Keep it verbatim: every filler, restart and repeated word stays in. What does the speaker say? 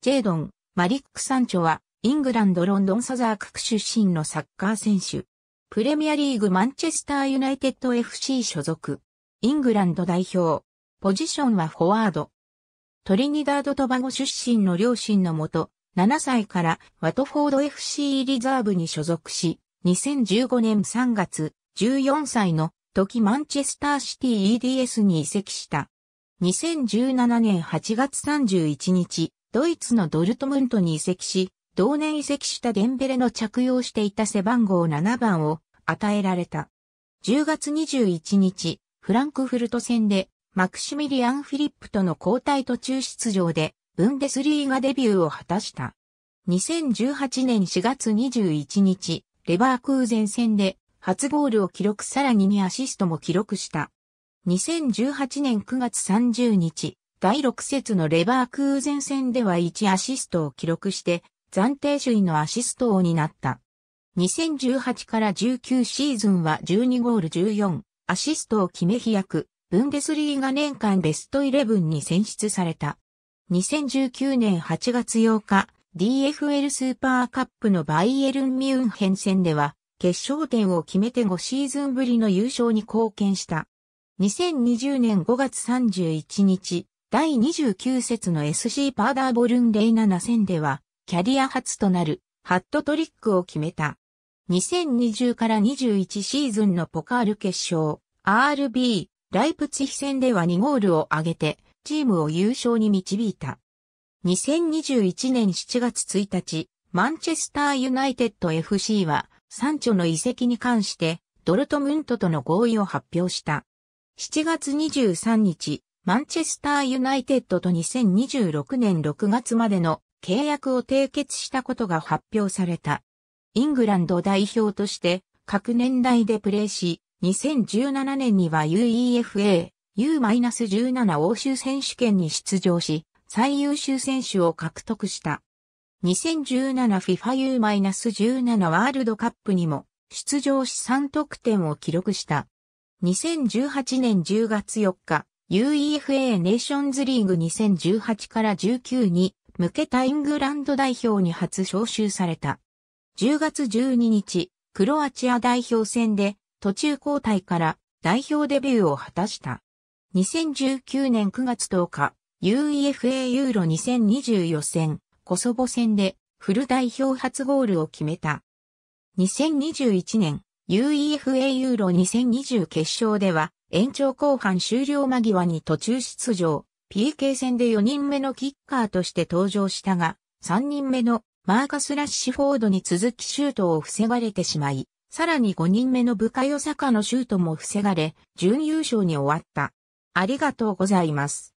ジェイドン・マリック・サンチョは、イングランド・ロンドン・サザーク区出身のサッカー選手。プレミアリーグマンチェスター・ユナイテッド エフシー 所属。イングランド代表。ポジションはフォワード。トリニダード・トバゴ出身の両親のもと、ななさいからワトフォード エフシー リザーブに所属し、にせんじゅうごねんさんがつ、じゅうよんさいの時マンチェスターシティ イーディーエス に移籍した。にせんじゅうななねんはちがつさんじゅういちにち、ドイツのドルトムントに移籍し、同年移籍したデンベレの着用していた背番号ななばんを与えられた。じゅうがつにじゅういちにち、フランクフルト戦でマクシミリアン・フィリップとの交代途中出場で、ブンデスリーガデビューを果たした。にせんじゅうはちねんしがつにじゅういちにち、レバークーゼン戦で初ゴールを記録さらににアシストも記録した。にせんじゅうはちねんくがつさんじゅうにち、だいろく節のレバークーゼン戦ではいちアシストを記録して、暫定首位のアシスト王になった。にせんじゅうはちからじゅうきゅうシーズンはじゅうにゴールじゅうよん、アシストを決め飛躍、ブンデスリーガ年間ベストじゅういちに選出された。にせんじゅうきゅうねんはちがつようか、ディーエフエル スーパーカップのバイエルン・ミュンヘン戦では、決勝点を決めてごシーズンぶりの優勝に貢献した。にせんにじゅうねんごがつさんじゅういちにち、だいにじゅうきゅう節の エスシー パーダーボルンゼロなな戦では、キャリア初となる、ハットトリックを決めた。にせんにじゅうからにじゅういちシーズンのポカール決勝、アールビー、ライプツィヒ戦ではにゴールを挙げて、チームを優勝に導いた。にせんにじゅういちねんしちがつついたち、マンチェスターユナイテッド エフシー は、サンチョの移籍に関して、ドルトムントとの合意を発表した。しちがつにじゅうさんにち、マンチェスターユナイテッドとにせんにじゅうろくねんろくがつまでの契約を締結したことが発表された。イングランド代表として、各年代でプレーし、にせんじゅうななねんには UEFA。ユーじゅうなな 欧州選手権に出場し、最優秀選手を獲得した。にせんじゅうなな FIFA ユーじゅうなな ワールドカップにも出場しさん得点を記録した。にせんじゅうはちねんじゅうがつよっか、UEFA ネーションズリーグにせんじゅうはちからじゅうきゅうに向けたイングランド代表に初招集された。じゅうがつじゅうににち、クロアチア代表戦で途中交代から代表デビューを果たした。にせんじゅうきゅうねんくがつとおか、UEFA ユーロにせんにじゅう予選、コソボ戦でフル代表初ゴールを決めた。にせんにじゅういちねん、UEFA ユーロにせんにじゅう決勝では、延長後半終了間際に途中出場、ピーケー 戦でよにんめのキッカーとして登場したが、さんにんめのマーカス・ラッシュフォードに続きシュートを防がれてしまい、さらにごにんめのブカヨサカのシュートも防がれ、準優勝に終わった。ありがとうございます。